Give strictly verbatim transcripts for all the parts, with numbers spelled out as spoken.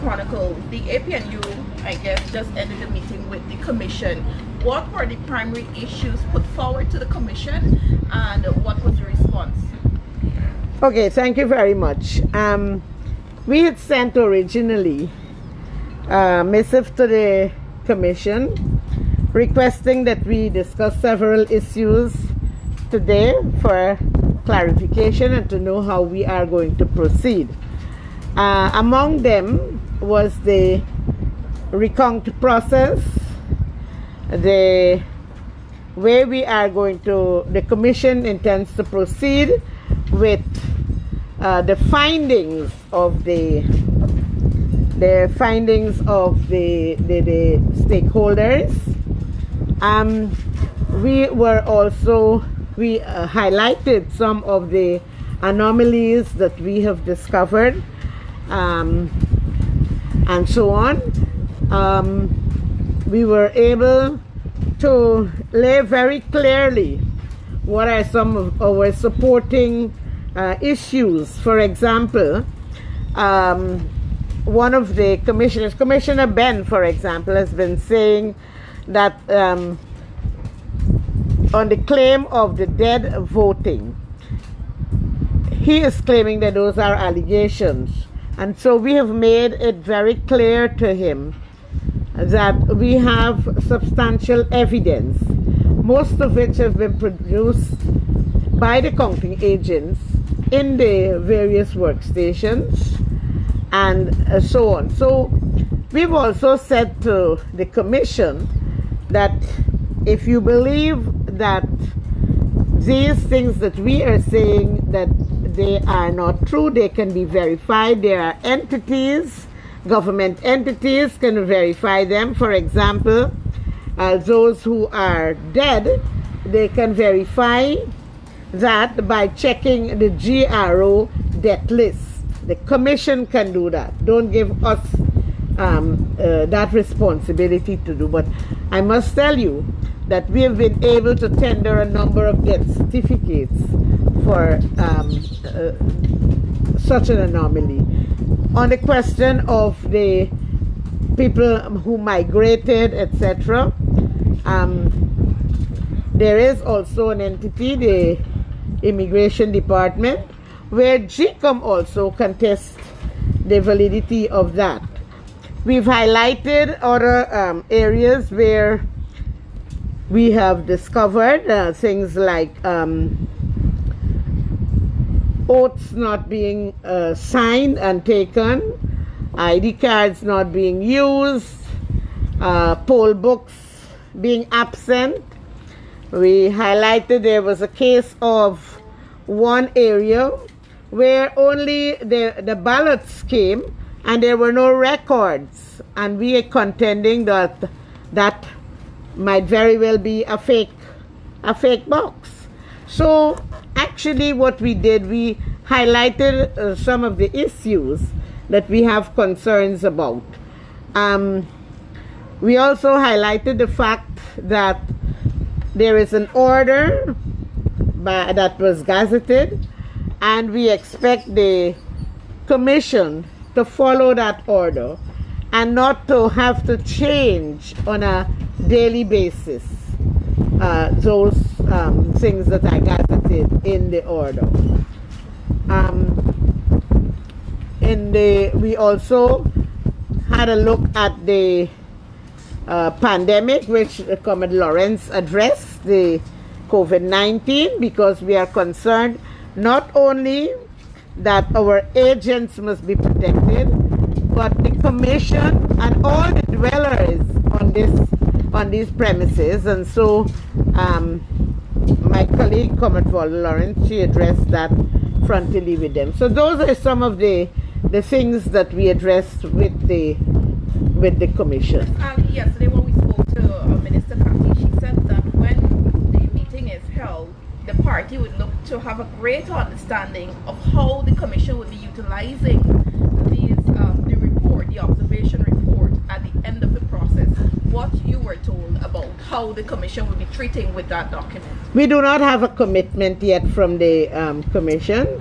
chronicles, the A P N U, I guess, just ended the meeting with the commission. What were the primary issues put forward to the commission, and what was the response? Okay, thank you very much. Um, we had sent originally a missive to the commission requesting that we discuss several issues today for clarification and to know how we are going to proceed. Uh, among them was the recount process, the way we are going to, the commission intends to proceed with uh, the findings of the the findings of the the, the stakeholders. Um, we were also we uh, highlighted some of the anomalies that we have discovered, um, and so on. Um, we were able to lay very clearly what are some of our supporting uh, issues. For example, um, one of the commissioners, Commissioner Ben, for example, has been saying that um, on the claim of the dead voting, he is claiming that those are allegations. And so we have made it very clear to him that we have substantial evidence, most of which have been produced by the counting agents in the various workstations and uh, so on. So we've also said to the commission that if you believe that these things that we are saying, that they are not true, they can be verified. There are entities, government entities can verify them. For example, uh, those who are dead, they can verify that by checking the G R O death list. The commission can do that. Don't give us um, uh, that responsibility to do. But I must tell you that we have been able to tender a number of death certificates for um, uh, such an anomaly. On the question of the people who migrated, et cetera, um, there is also an entity, the Immigration Department, where GECOM also contests the validity of that. We've highlighted other um, areas where we have discovered uh, things like um, oaths not being uh, signed and taken, I D cards not being used, uh, poll books being absent. We highlighted there was a case of one area where only the, the ballots came and there were no records, and we are contending that that might very well be a fake, a fake box. So actually what we did, we highlighted uh, some of the issues that we have concerns about. Um, we also highlighted the fact that there is an order by, that was gazetted, and we expect the commission to follow that order and not to have to change on a daily basis uh, those um, things that are gazetted in the order. Um, in the, we also had a look at the uh, pandemic, which uh, Comrade Lawrence addressed, the COVID nineteen, because we are concerned not only that our agents must be protected, but the commission and all the dwellers on this on these premises. And so um, my colleague, Comrade Lawrence, she addressed that frontally with them. So those are some of the the things that we addressed with the with the commission. Um, yesterday when we spoke to uh, Minister Kaki, she said that when the meeting is held, the party would look to have a greater understanding of how the commission would be utilizing these, um, the report, the observation report, at the end of the process. What you were told about how the commission would be treating with that document? We do not have a commitment yet from the um, commission,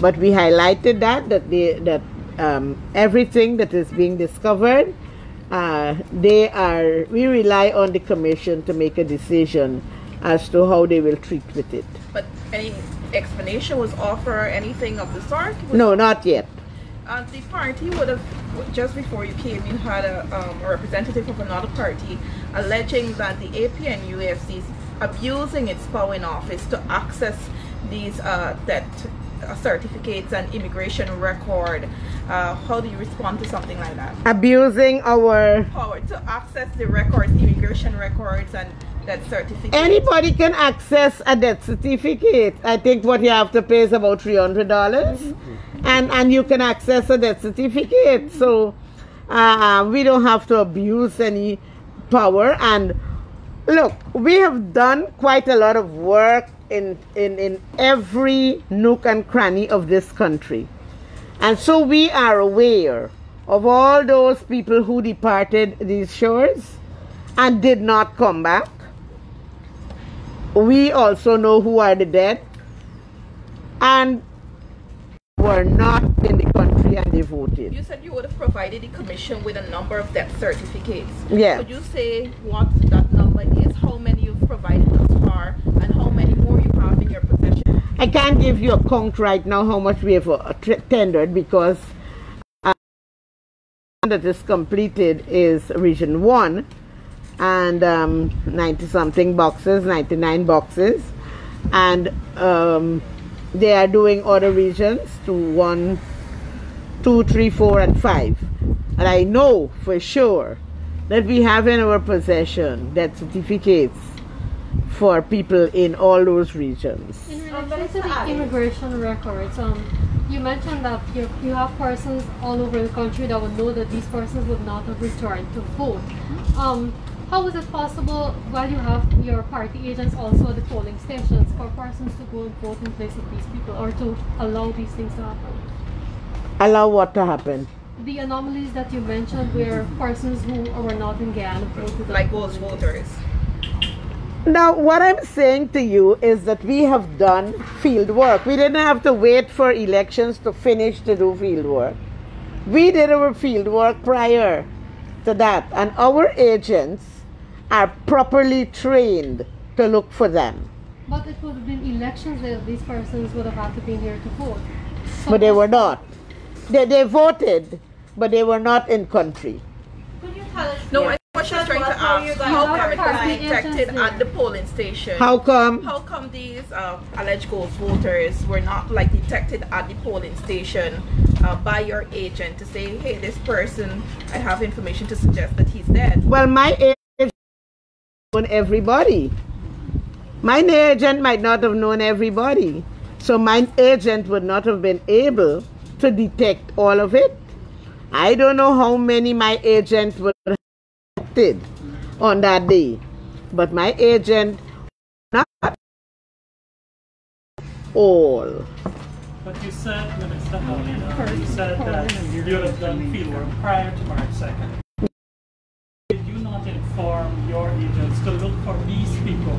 but we highlighted that that the that um, everything that is being discovered. Uh, they are, we rely on the commission to make a decision as to how they will treat with it. But any explanation was offered, anything of the sort? No, not yet. Uh, the party would have, just before you came, you had a, um, a representative of another party alleging that the A P N U A F C is abusing its power in office to access these uh, debt uh, certificates and immigration record. Uh, how do you respond to something like that? Abusing our power to access the records, immigration records and debt certificates. Anybody can access a debt certificate. I think what you have to pay is about three hundred dollars. Mm-hmm. And, and you can access a death certificate. So uh, we don't have to abuse any power. And look, we have done quite a lot of work in, in, in every nook and cranny of this country. And so we are aware of all those people who departed these shores and did not come back. We also know who are the dead. And were not in the country and they voted. You said you would have provided the commission with a number of death certificates. Yeah. Could you say what that number is, how many you've provided thus far, and how many more you have in your possession? I can't give you a count right now how much we have uh, tendered, because uh, that is completed is region one, and um, ninety something boxes, ninety-nine boxes, and um, they are doing other regions to one, two, three, four, and five. And I know for sure that we have in our possession death certificates for people in all those regions. In relation to the immigration records, um, you mentioned that you, you have persons all over the country that would know that these persons would not have returned to vote. Um, How is it possible, while you have your party agents also at the polling stations, for persons to go and vote in place of these people, or to allow these things to happen? Allow what to happen? The anomalies that you mentioned where persons who were not in Guyana voted. Like those voters. Now, what I'm saying to you is that we have done field work. We didn't have to wait for elections to finish to do field work. We did our field work prior to that, and our agents are properly trained to look for them. But it would have been elections that these persons would have had to be here to vote. So but they were not. They, they voted, but they were not in country. Could you tell us? No, I was just trying to ask, how come it was detected at the polling station? How come? How come these uh, alleged ghost voters were not like detected at the polling station uh, by your agent to say, hey, this person, I have information to suggest that he's dead? Well, my agent known everybody. My agent might not have known everybody, so my agent would not have been able to detect all of it. I don't know how many my agent would have detected on that day, but my agent not all. But you said, Minister Paulina, you said that you would have done field work prior to March second. Inform your agents to look for these people,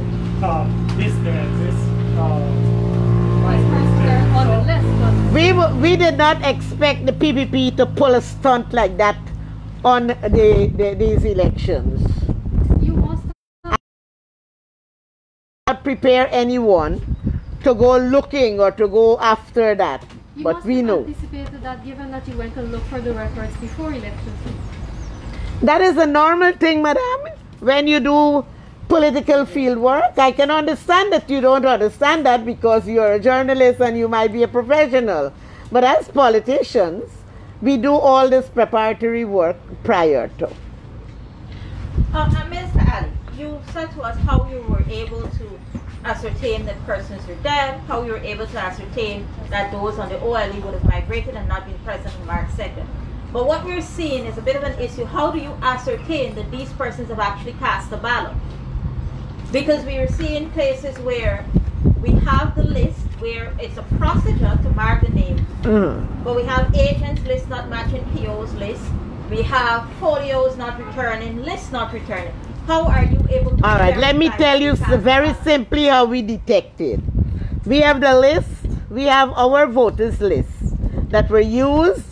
um, this there, this um, right there. On the list. We were, we did not expect the P P P to pull a stunt like that on the, the these elections. You must not prepare anyone to go looking or to go after that, you but must we have know. Anticipated that, given that you went to look for the records before elections. That is a normal thing, madam, when you do political field work. I can understand that you don't understand that because you're a journalist and you might be a professional. But as politicians, we do all this preparatory work prior to. Uh, Miz Ann, you said to us how you were able to ascertain that persons are dead, how you were able to ascertain that those on the O L E would have migrated and not been present on March second. But what we're seeing is a bit of an issue. How do you ascertain that these persons have actually cast a ballot? Because we are seeing places where we have the list, where it's a procedure to mark the name. Mm. But we have agents' lists not matching P O's list. We have folios not returning, lists not returning. How are you able to... All right, let me tell you very simply how we detect it. We have the list. We have our voters' lists that were used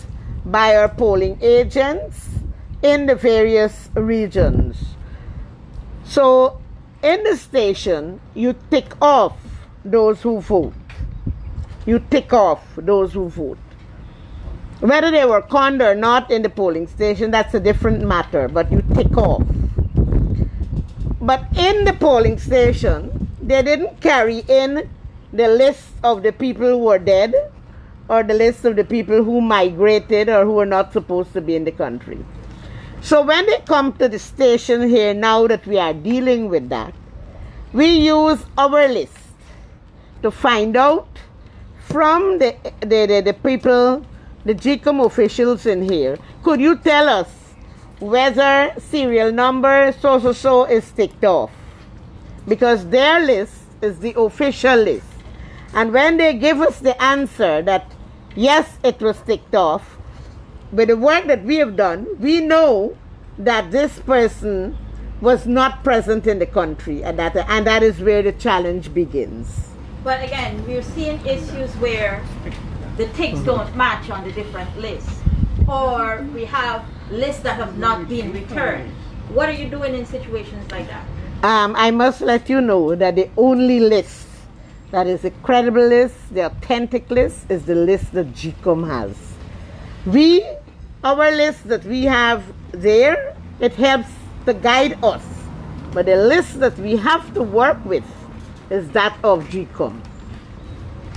by our polling agents in the various regions. So in the station, you tick off those who vote. You tick off those who vote. Whether they were conned or not in the polling station, that's a different matter, but you tick off. But in the polling station, they didn't carry in the list of the people who were dead or the list of the people who migrated or who were not supposed to be in the country. So when they come to the station here, now that we are dealing with that, we use our list to find out from the, the, the, the people, the GECOM officials in here, could you tell us whether serial number so-so-so is ticked off? Because their list is the official list. And when they give us the answer that, yes, it was ticked off, with the work that we have done, we know that this person was not present in the country, and that, and that is where the challenge begins. But again, we're seeing issues where the ticks don't match on the different lists, or we have lists that have not been returned. What are you doing in situations like that? Um, I must let you know that the only list that is a credible list, the authentic list, is the list that GECOM has. We, our list that we have there, it helps to guide us. But the list that we have to work with is that of GECOM.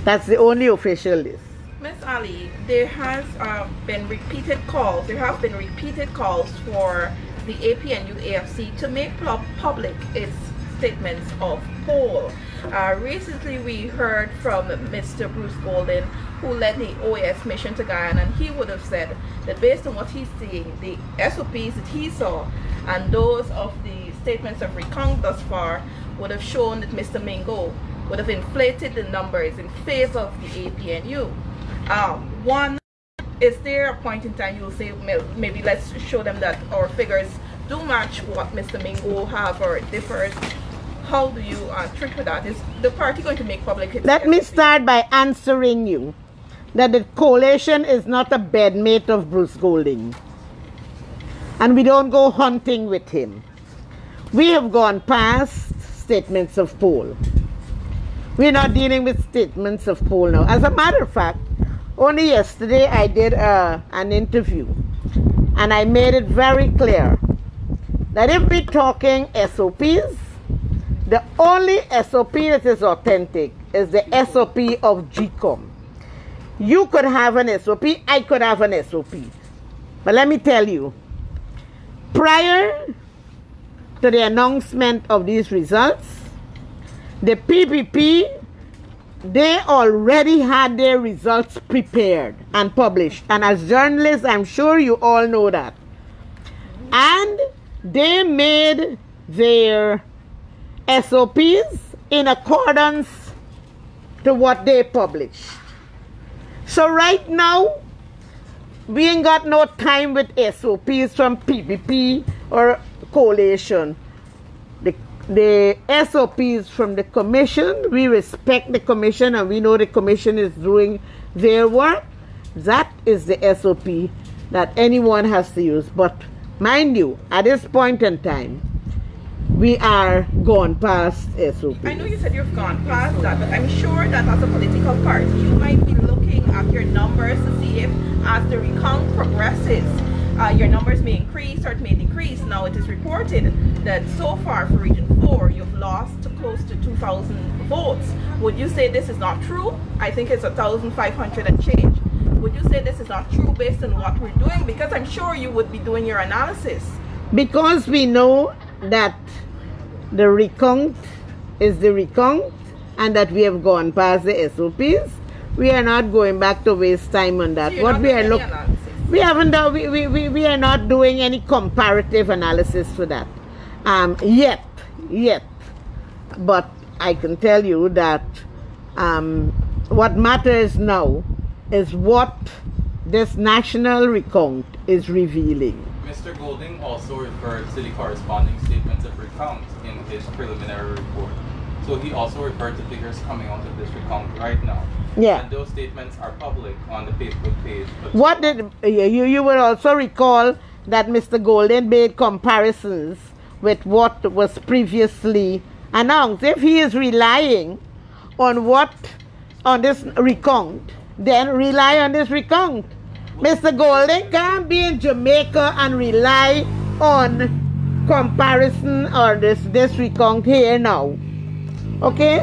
That's the only official list. Miz Ali, there has uh, been repeated calls, there have been repeated calls for the A P N U A F C to make public its statements of poll. Uh, recently we heard from Mister Bruce Golding, who led the O A S mission to Guyana, and he would have said that based on what he's seeing, the S O Ps that he saw and those of the statements of recount thus far would have shown that Mister Mingo would have inflated the numbers in favor of the A P N U. Um, one, is there a point in time you'll say maybe let's show them that our figures do match what Mister Mingo have or differs? How do you uh, trick with that? Is the party going to make public its Let S O P? Me start by answering you that the coalition is not a bedmate of Bruce Golding, and we don't go hunting with him. We have gone past statements of poll. We're not dealing with statements of poll now. As a matter of fact, only yesterday I did uh, an interview, and I made it very clear that if we're talking S O Ps, the only S O P that is authentic is the S O P of GECOM. You could have an S O P, I could have an S O P. But let me tell you, prior to the announcement of these results, the P P P, they already had their results prepared and published. And as journalists, I'm sure you all know that. And they made their S O Ps in accordance to what they published. So right now, we ain't got no time with S O Ps from P P P or coalition. The, the S O Ps from the commission, we respect the commission, and we know the commission is doing their work. That is the S O P that anyone has to use. But mind you, at this point in time, we are gone past S O P. I know you said you've gone past that, but I'm sure that as a political party, you might be looking at your numbers to see if, as the recount progresses, uh, your numbers may increase or it may decrease. Now, it is reported that so far for Region four, you've lost close to two thousand votes. Would you say this is not true? I think it's one thousand five hundred and change. Would you say this is not true based on what we're doing? Because I'm sure you would be doing your analysis. Because we know that the recount is the recount, and that we have gone past the S O Ps. We are not going back to waste time on that. So what we are looking, we haven't done. We, we, we, we are not doing any comparative analysis for that, um, yet, yet. But I can tell you that um, what matters now is what this national recount is revealing. Mister Golding also referred to the corresponding statements of recount in his preliminary report. So he also referred to figures coming out of District County right now. Yeah. And those statements are public on the Facebook page. What did you you will also recall that Mister Golding made comparisons with what was previously announced. If he is relying on what on this recount, then rely on this recount. Mister Golding can't be in Jamaica and rely on comparison or this, this recount here now. Okay?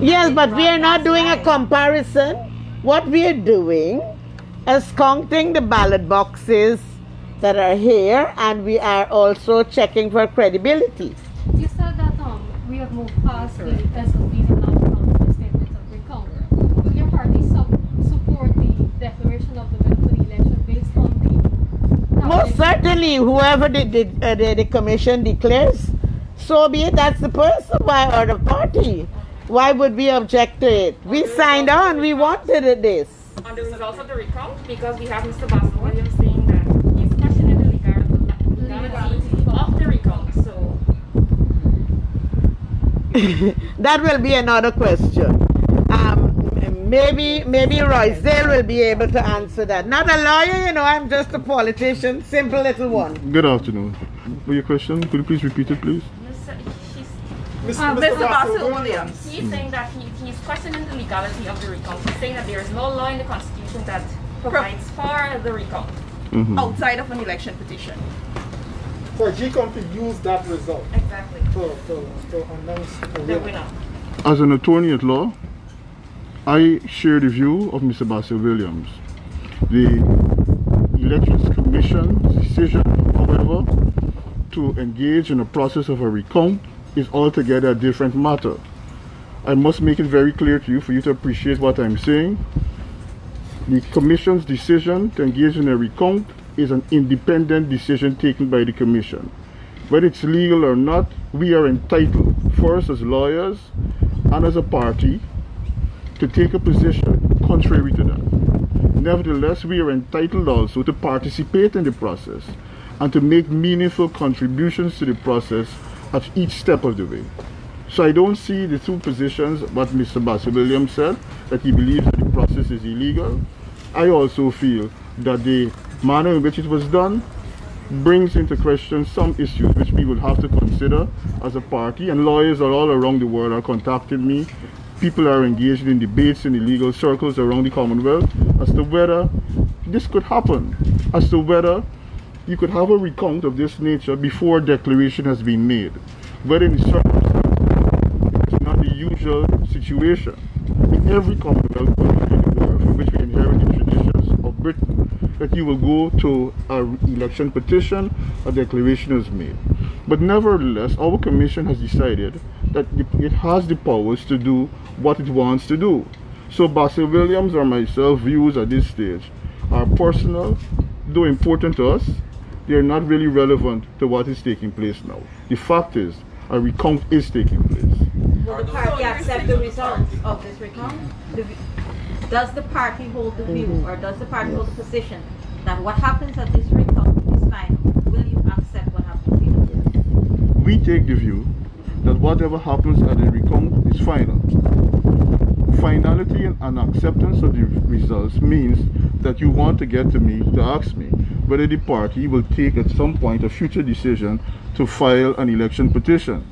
Yes, but we are not doing a comparison. What we are doing is counting the ballot boxes that are here, and we are also checking for credibility. You said that um, we have moved past the S O Ps and now come to the statements of recount. Will your party support the declaration of the bill for the election based on the... Most certainly, whoever the, the, uh, the, the commission declares, so be it. That's the person or the party. Why would we object to it? We signed on. We wanted this. On the results of the recount, because we have Mister Basil Williams saying that he's questioning the legality of the recount. So that will be another question. Um, maybe maybe Roy Zell will be able to answer that. Not a lawyer, you know. I'm just a politician, simple little one. Good afternoon. For your question, could you please repeat it, please? Mister Uh, Mister Mister Basil Williams. He's mm. saying that he, he's questioning the legality of the recount. He's saying that there is no law in the Constitution that provides for the recount mm-hmm. outside of an election petition. So GECOM could use that result. Exactly. To, to, to announce the winner. As an attorney at law, I share the view of Mister Basil Williams. The Elections Commission's decision, however, to engage in a process of a recount is altogether a different matter. I must make it very clear to you for you to appreciate what I'm saying. The Commission's decision to engage in a recount is an independent decision taken by the Commission. Whether it's legal or not, we are entitled, first as lawyers and as a party, to take a position contrary to that. Nevertheless, we are entitled also to participate in the process and to make meaningful contributions to the process at each step of the way. So I don't see the two positions, what Mister Basil Williams said, that he believes that the process is illegal. I also feel that the manner in which it was done brings into question some issues which we will have to consider as a party, and lawyers are all around the world are contacting me. People are engaged in debates in the legal circles around the Commonwealth as to whether this could happen, as to whether you could have a recount of this nature before a declaration has been made. But in circumstances, it's not the usual situation. In every Commonwealth country in the world from which we inherit the traditions of Britain, that you will go to an election petition, a declaration is made. But nevertheless, our Commission has decided that it has the powers to do what it wants to do. So Basil Williams or myself views at this stage are personal, though important to us. They are not really relevant to what is taking place now. The fact is, a recount is taking place. Will the party accept the results of this recount? Does the party hold the view, or does the party hold the position that what happens at this recount is final? Will you accept what happens here? We take the view that whatever happens at the recount is final. Finality and acceptance of the results means that you want to get to me to ask me whether the party will take at some point a future decision to file an election petition.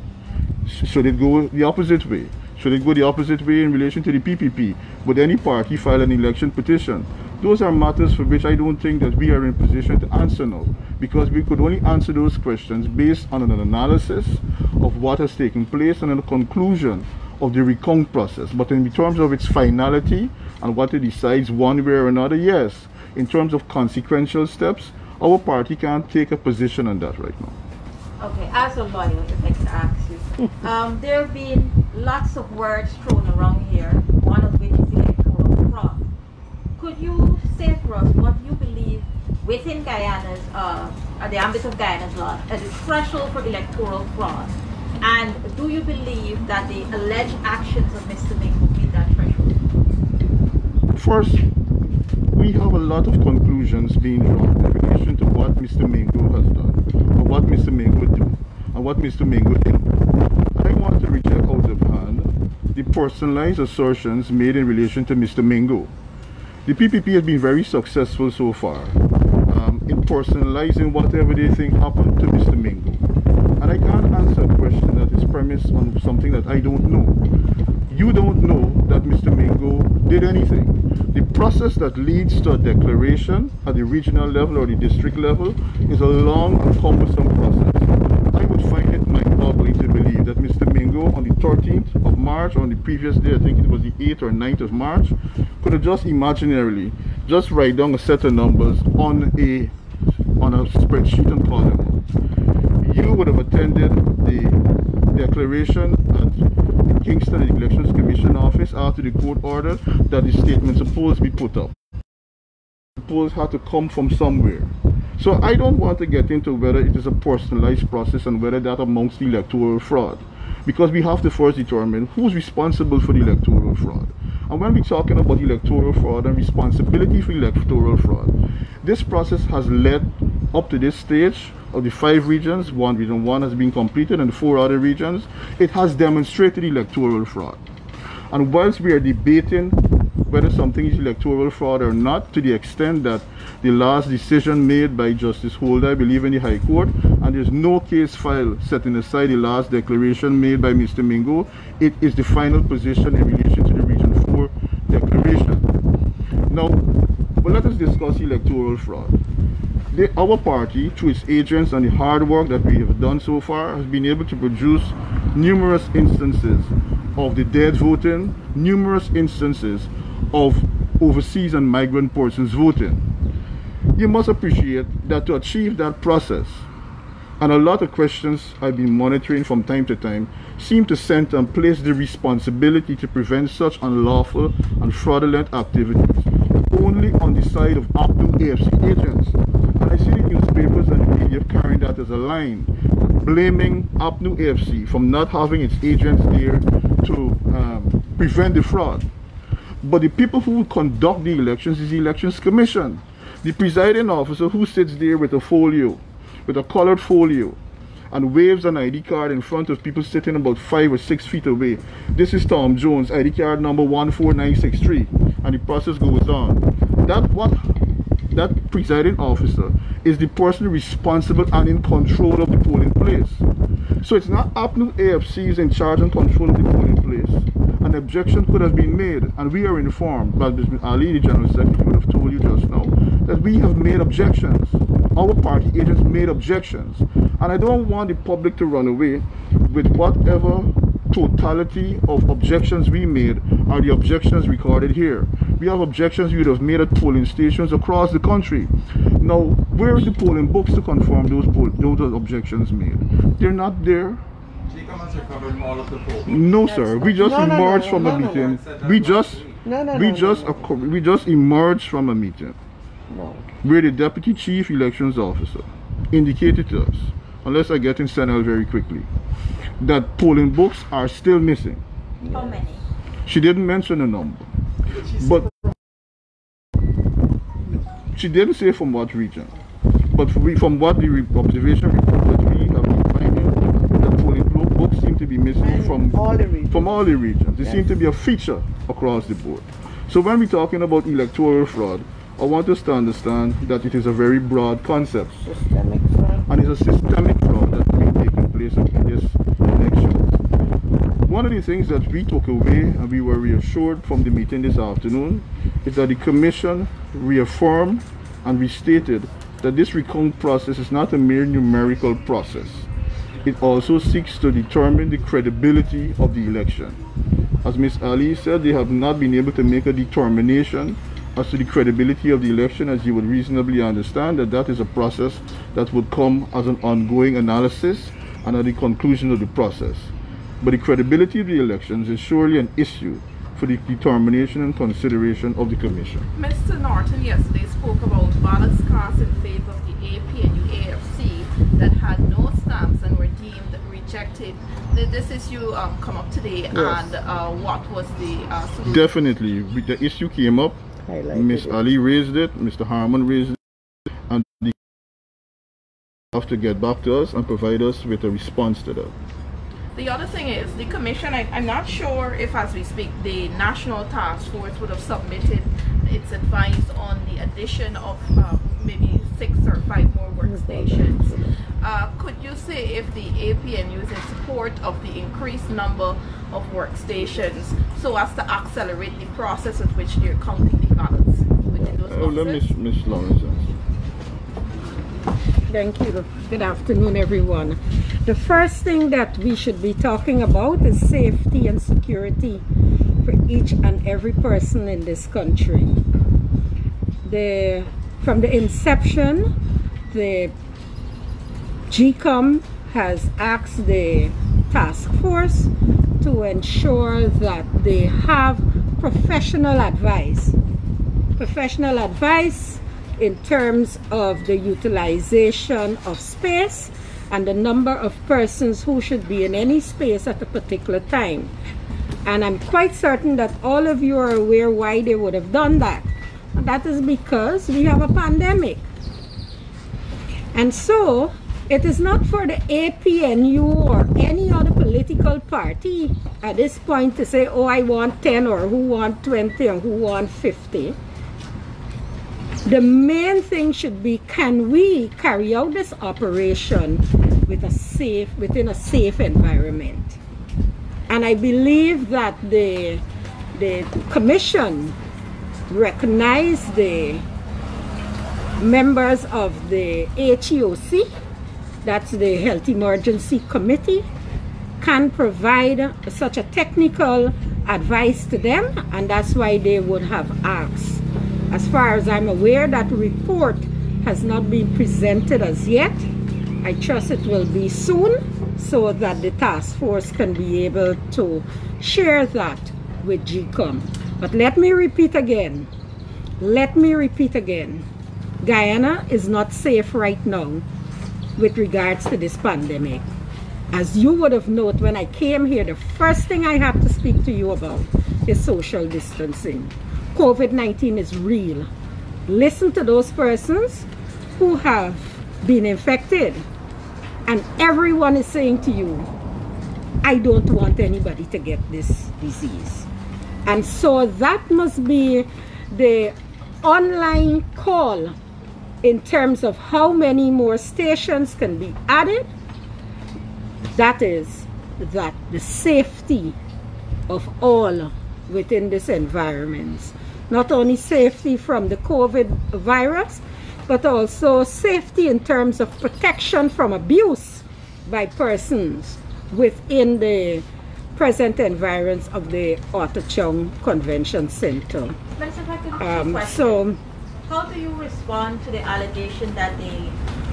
Should it go the opposite way? Should it go the opposite way in relation to the P P P? Would any party file an election petition? Those are matters for which I don't think that we are in position to answer now, because we could only answer those questions based on an analysis of what has taken place and a conclusion of the recount process. But in terms of its finality and what it decides one way or another, yes. In terms of consequential steps, our party can't take a position on that right now. Okay, as a lawyer, if I can ask you, um, there have been lots of words thrown around here, one of which is electoral fraud. Could you say for us what you believe within Guyana's, uh, uh, the ambit of Guyana's law, as a threshold for electoral fraud? And do you believe that the alleged actions of Mister Ming will meet that threshold? First, we have a lot of conclusions being drawn in relation to what Mister Mingo has done, or what Mister Mingo would do, and what Mister Mingo did. personalized assertions made in relation to Mister Mingo. The P P P has been very successful so far um, in personalizing whatever they think happened to Mister Mingo. And I can't answer a question that is premised on something that I don't know. You don't know that Mister Mingo did anything. The process that leads to a declaration at the regional level or the district level is a long and cumbersome process. I would find it mind-boggling to believe that Mister Mingo on the thirteenth of March, on the previous day, I think it was the eighth or ninth of March, could have just imaginarily just write down a set of numbers on a, on a spreadsheet and call them. You would have attended the declaration at Kingston Elections Commission Office after the court ordered that the statement supposed to be put up. Supposed had to come from somewhere. So I don't want to get into whether it is a personalized process and whether that amounts to electoral fraud, because we have to first determine who's responsible for the electoral fraud. And when we're talking about electoral fraud and responsibility for electoral fraud, this process has led up to this stage of the five regions, one region one has been completed and the four other regions, it has demonstrated electoral fraud. And whilst we are debating whether something is electoral fraud or not, to the extent that the last decision made by Justice Holder, I believe, in the High Court, and there's no case file setting aside the last declaration made by Mister Mingo, it is the final position in relation to the Region four declaration. Now, well, let us discuss electoral fraud. The, our party, through its agents and the hard work that we have done so far, has been able to produce numerous instances of the dead voting, numerous instances of overseas and migrant persons voting. You must appreciate that to achieve that process, and a lot of questions I've been monitoring from time to time, seem to center and place the responsibility to prevent such unlawful and fraudulent activities only on the side of A P N U A F C agents. I see the newspapers and the media carrying that as a line, blaming A P N U A F C from not having its agents there to um, prevent the fraud. But the people who conduct the elections is the Elections Commission. The presiding officer who sits there with a folio, with a colored folio, and waves an I D card in front of people sitting about five or six feet away. This is Tom Jones, I D card number one four nine six three, and the process goes on. That what? That presiding officer is the person responsible and in control of the polling place. So it's not A P N U A F C is in charge and control of the polling place. An objection could have been made, and we are informed, but Mister Ali, the General Secretary, would have told you just now, that we have made objections. Our party agents made objections. And I don't want the public to run away with whatever totality of objections we made are the objections recorded here. We have objections we would have made at polling stations across the country. Now, where is the polling books to confirm those poll those objections made? They're not there. All of the polls. No, yes, sir. We just no, emerged no, no, from no, a meeting. No, we just no, no, we no, just no, no. we just emerged from a meeting no. where the deputy chief elections officer indicated to us, unless I get in Senel very quickly, that polling books are still missing. How many? She didn't mention a number. But she didn't say from what region, but we, from what the observation report that we have been finding, the polling books seem to be missing from all the regions. From all the regions. They yes. seem to be a feature across the board. So when we're talking about electoral fraud, I want us to understand that it is a very broad concept. Systemic fraud. And it's a systemic fraud that will be taking place in this election. One of the things that we took away and we were reassured from the meeting this afternoon is that the Commission reaffirmed and restated that this recount process is not a mere numerical process. It also seeks to determine the credibility of the election. As Miz Ali said, they have not been able to make a determination as to the credibility of the election, as you would reasonably understand that that is a process that would come as an ongoing analysis and at the conclusion of the process. But the credibility of the elections is surely an issue for the determination and consideration of the Commission. Mister Norton yesterday spoke about ballots cast in favor of the A P N U A F C that had no stamps and were deemed rejected. Did this issue um, come up today? Yes. And uh, what was the uh, solution? Definitely. The issue came up. Miz Ali raised it. Mister Harmon raised it. And they have to get back to us and provide us with a response to that. The other thing is the commission, I, I'm not sure if as we speak the National Task Force would have submitted its advice on the addition of uh, maybe six or five more workstations. Uh, could you say if the A P N U is in support of the increased number of workstations so as to accelerate the process at which they're counting the ballots within those boxes? Oh, let me, Miz Lawrence. Thank you. Good afternoon, everyone. The first thing that we should be talking about is safety and security for each and every person in this country. The, from the inception, the GECOM has asked the task force to ensure that they have professional advice. Professional advice in terms of the utilization of space and the number of persons who should be in any space at a particular time. And I'm quite certain that all of you are aware why they would have done that. And that is because we have a pandemic. And so it is not for the A P N U or any other political party at this point to say, oh, I want ten or who want twenty or who want fifty. The main thing should be, can we carry out this operation with a safe, within a safe environment? And I believe that the, the commission recognized the members of the H E O C, that's the Health Emergency Committee, can provide such a technical advice to them, and that's why they would have asked. As far as I'm aware, that report has not been presented as yet. I trust it will be soon so that the task force can be able to share that with GECOM. But let me repeat again. Let me repeat again. Guyana is not safe right now with regards to this pandemic. As you would have noted, when I came here, the first thing I have to speak to you about is social distancing. COVID nineteen is real. Listen to those persons who have been infected, and everyone is saying to you, I don't want anybody to get this disease. And so that must be the online call in terms of how many more stations can be added. That is, that the safety of all within this environment. Not only safety from the COVID virus, but also safety in terms of protection from abuse by persons within the present environs of the Arthur Chung Convention Center. Um, so, how do you respond to the allegation that the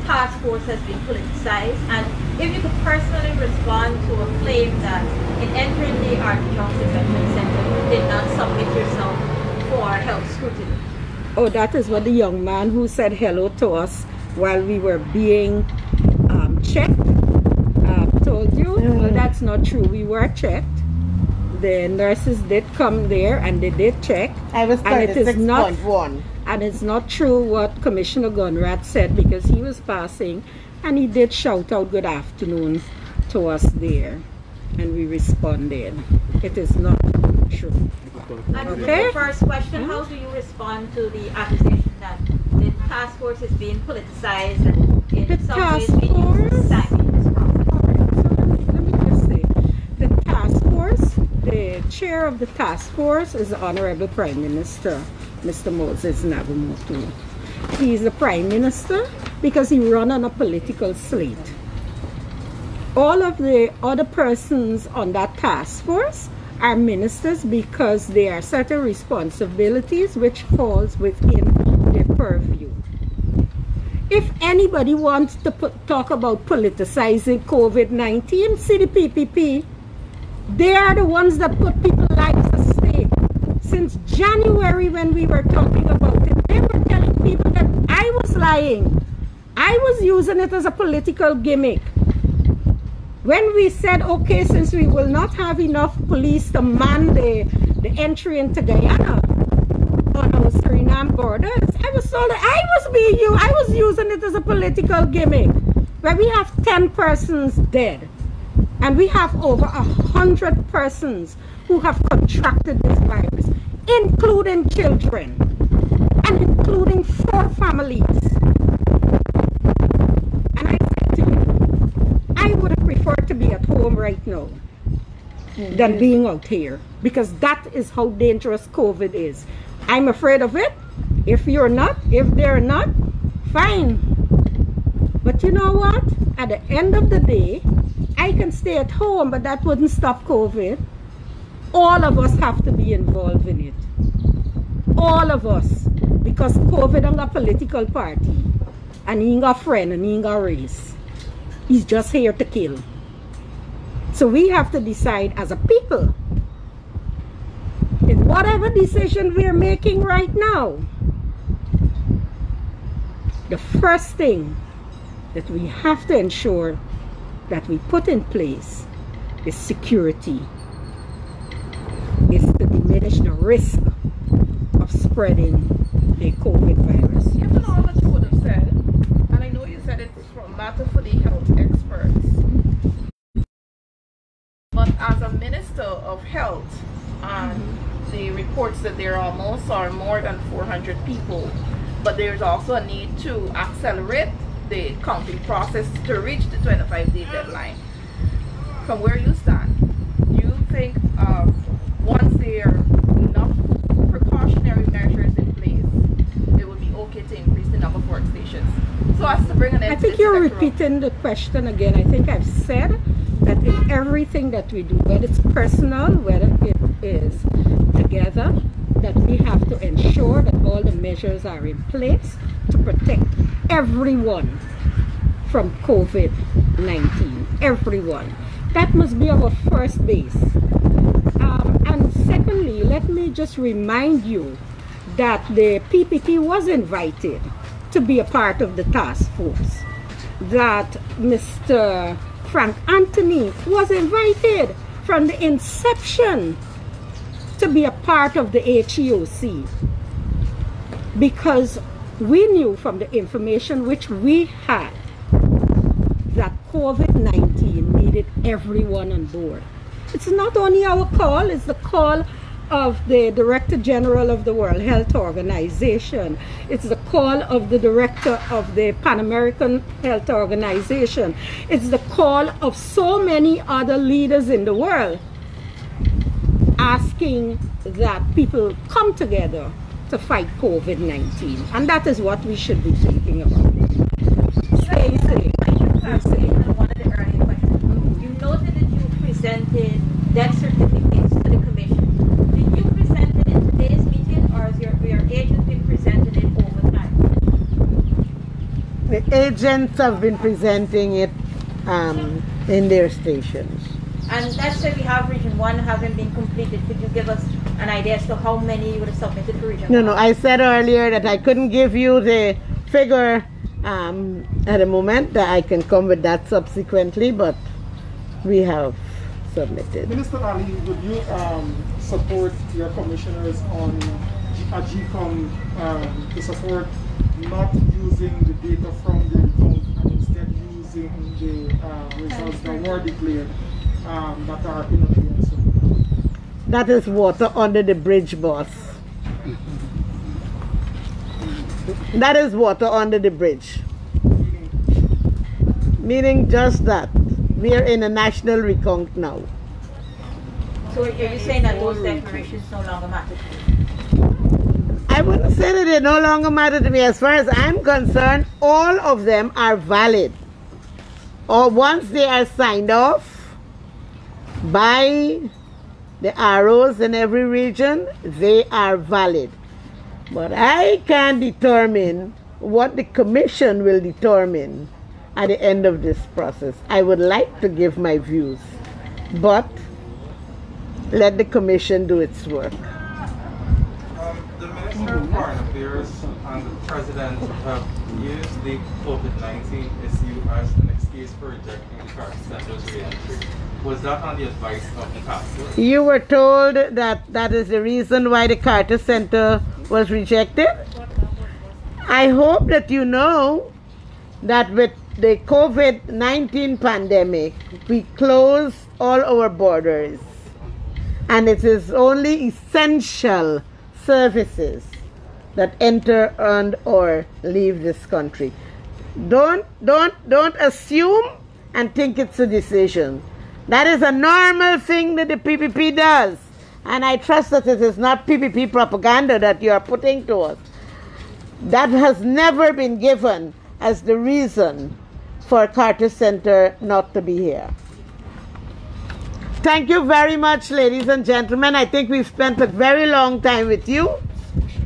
task force has been politicized? And if you could personally respond to a claim that in entering the Arthur Chung Convention Center, you did not submit yourself for health scrutiny. Oh, that is what the young man who said hello to us while we were being um, checked uh, told you. Mm. Well, that's not true. We were checked. The nurses did come there and they did check. I was and it is not one. And it's not true what Commissioner Gunrath said, because he was passing and he did shout out good afternoon to us there, and we responded. It is not true. And okay. The first question, how do you respond to the accusation that the task force is being politicized and in the some task ways being used as timing in this process? All right. So let me, let me just say, the task force, the chair of the task force is the Honorable Prime Minister, Mister Moses Nabumoto. He is the Prime Minister because he runs on a political slate. All of the other persons on that task force are ministers because there are certain responsibilities which falls within their purview. If anybody wants to put, talk about politicizing COVID nineteen, see the P P P. They are the ones that put people's lives at stake. Since January when we were talking about it, they were telling people that I was lying. I was using it as a political gimmick. When we said, okay, since we will not have enough police to man the, the entry into Guyana on our Suriname borders, I was told that I was being you, I was using it as a political gimmick. Where we have ten persons dead And we have over a hundred persons who have contracted this virus, including children and including four families. And I said to you, I would have preferred to be at home right now than being out here, because that is how dangerous COVID is. I'm afraid of it. If you're not, if they're not, fine. But you know what? At the end of the day, I can stay at home, but that wouldn't stop COVID. All of us have to be involved in it. All of us. Because COVID ain't a political party. And he ain't got a friend and he ain't got a race. He's just here to kill. So we have to decide as a people, in whatever decision we're making right now, the first thing that we have to ensure that we put in place is security, is to diminish the risk of spreading the COVID virus. Given all that you would have said, and I know you said it from matter for the health experts, but as a minister of health, and the reports that there almost are more than four hundred people, but there's also a need to accelerate the counting process to reach the twenty-five day deadline. From where you stand, you think uh, once there are enough precautionary measures in place, it would be okay to increase the number of workstations? So as to bring an end I think you're spectrum. Repeating the question again. I think I've said that in everything that we do, whether it's personal, whether it is together, that we have to ensure that all the measures are in place to protect everyone from COVID nineteen. Everyone. That must be our first base. Um, and secondly, let me just remind you that the P P P was invited to be a part of the task force, that Mister Frank Anthony was invited from the inception to be a part of the H E O C, because we knew from the information which we had that COVID nineteen needed everyone on board. It's not only our call, it's the call of the Director General of the World Health Organization. It's the call of the Director of the Pan American Health Organization. It's the call of so many other leaders in the world, asking that people come together to fight COVID nineteen. And that is what we should be thinking about. Stay safe. One of the early questions. You noted that you presented death certificates to the commission. Did you present it in today's meeting, or has your, your agent been presenting it over time? The agents have been presenting it um, in their stations. And let's say we have region one having been completed. Could you give us an idea as to how many you would have submitted for region one? No, no, I said earlier that I couldn't give you the figure um, at the moment, that I can come with that subsequently, but we have submitted. Minister Ali, would you um, support your commissioners on a GECOM um, to support not using the data from the account and instead using the uh, results that were declared? Um, that, are that is water under the bridge, boss. That is water under the bridge. Meaning just that. We are in a national recount now. So are you saying that those declarations no longer matter to you? I wouldn't say that they no longer matter to me. As far as I'm concerned, all of them are valid. Or once they are signed off by the arrows in every region, they are valid. But I can determine what the commission will determine at the end of this process. I would like to give my views, but let the commission do its work. Um, the Minister of Foreign Affairs and the President have used the COVID nineteen issue as an excuse for rejecting the Carter Center's reentry. Was that on the advice of the pastor? You were told that that is the reason why the Carter Center was rejected? I hope that you know that with the COVID nineteen pandemic, we close all our borders, and it is only essential services that enter and or leave this country. Don't, don't, don't assume and think it's a decision. That is a normal thing that the P P P does. And I trust that it is not P P P propaganda that you are putting to us. That has never been given as the reason for Carter Center not to be here. Thank you very much, ladies and gentlemen. I think we've spent a very long time with you,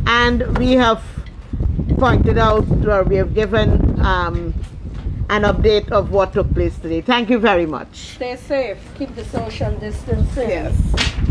and we have pointed out, or we have given um, an update of what took place today. Thank you very much. Stay safe. Keep the social distancing. Yes.